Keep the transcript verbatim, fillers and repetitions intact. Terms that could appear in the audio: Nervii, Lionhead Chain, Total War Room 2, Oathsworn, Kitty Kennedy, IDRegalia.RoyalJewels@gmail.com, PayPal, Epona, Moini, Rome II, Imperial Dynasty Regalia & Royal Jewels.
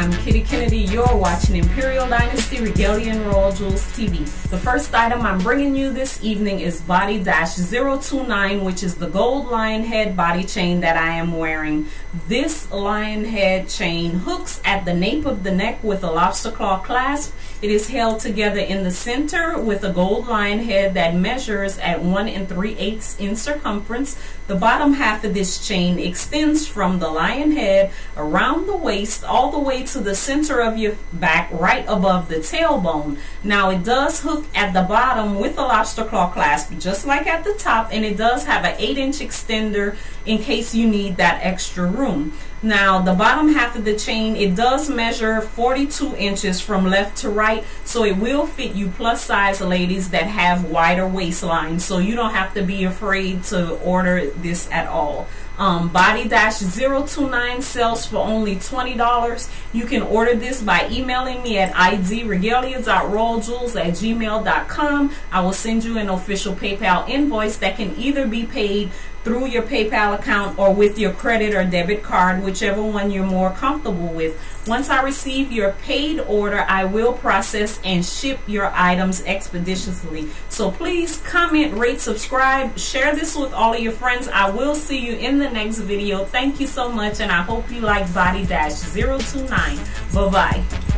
I'm Kitty Kennedy. You're watching Imperial Dynasty Regalia and Royal Jewels T V. The first item I'm bringing you this evening is body zero two nine, which is the gold lion head body chain that I am wearing. This lion head chain hooks at the nape of the neck with a lobster claw clasp. It is held together in the center with a gold lion head that measures at one and three eighths in circumference. The bottom half of this chain extends from the lion head around the waist all the way to the center of your back right above the tailbone. Now it does hook at the bottom with a lobster claw clasp just like at the top, and it does have an eight inch extender in case you need that extra room. Now the bottom half of the chain, it does measure forty-two inches from left to right, so it will fit you plus size ladies that have wider waistlines, so you don't have to be afraid to order this at all. Um, body zero two nine sells for only twenty dollars. You can order this by emailing me at I D regalia dot royal jewels at gmail dot com. I will send you an official PayPal invoice that can either be paid through your PayPal account or with your credit or debit card, whichever one you're more comfortable with. Once I receive your paid order, I will process and ship your items expeditiously. So please comment, rate, subscribe, share this with all of your friends. I will see you in the next video. Thank you so much, and I hope you like body zero two nine. Bye-bye.